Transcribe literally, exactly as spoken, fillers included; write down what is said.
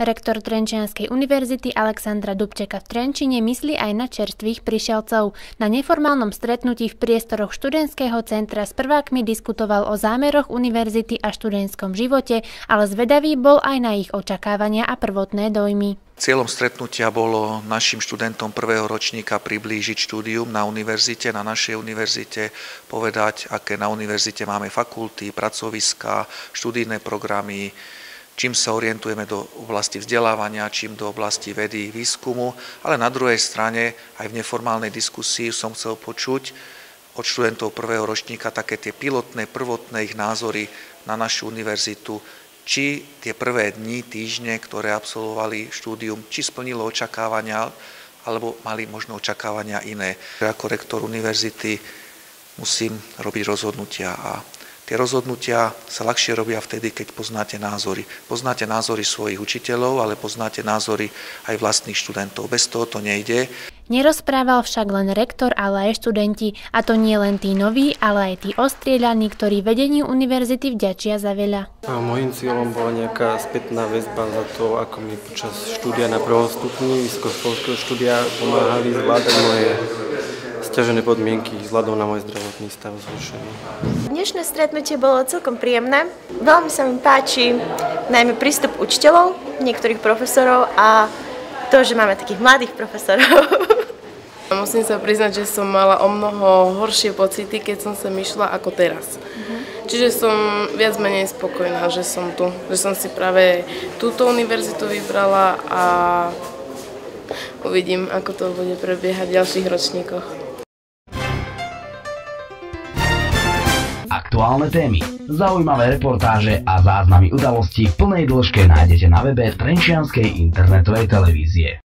Rektor Trenčianskej univerzity Alexandra Dubčeka v Trenčine myslí aj na čerstvých prišielcov. Na neformálnom stretnutí v priestoroch Študentského centra s prvákmi diskutoval o zámeroch univerzity a študentskom živote, ale zvedavý bol aj na ich očakávania a prvotné dojmy. Cieľom stretnutia bolo našim študentom prvého ročníka priblížiť štúdium na univerzite, na našej univerzite, povedať, aké na univerzite máme fakulty, pracoviská, študijné programy, čím sa orientujeme do oblasti vzdelávania, čím do oblasti vedy, výskumu, ale na druhej strane aj v neformálnej diskusii som chcel počuť od študentov prvého ročníka také tie pilotné, prvotné ich názory na našu univerzitu, či tie prvé dni, týždne, ktoré absolvovali štúdium, či splnilo očakávania, alebo mali možno očakávania iné. Ako rektor univerzity musím robiť rozhodnutia a tie rozhodnutia sa ľahšie robia vtedy, keď poznáte názory. Poznáte názory svojich učiteľov, ale poznáte názory aj vlastných študentov. Bez toho to nejde. Nerozprával však len rektor, ale aj študenti. A to nie len tí noví, ale aj tí ostrieľaní, ktorí vedeniu univerzity vďačia za veľa. A mojím cieľom bola nejaká spätná väzba za to, ako mi počas štúdia na prvom stupni vysokoškolského štúdia pomáhali zvládať moje sťažené podmienky vzhľadom na môj zdravotný stav zhoršený. Dnešné stretnutie bolo celkom príjemné. Veľmi sa mi páči najmä prístup učiteľov, niektorých profesorov a to, že máme takých mladých profesorov. Musím sa priznať, že som mala o mnoho horšie pocity, keď som sem išla ako teraz. Mhm. Čiže som viac menej spokojná, že som tu. Že som si práve túto univerzitu vybrala a uvidím, ako to bude prebiehať v ďalších ročníkoch. Aktuálne témy, zaujímavé reportáže a záznamy udalostí v plnej dĺžke nájdete na webe Trenčianskej internetovej televízie.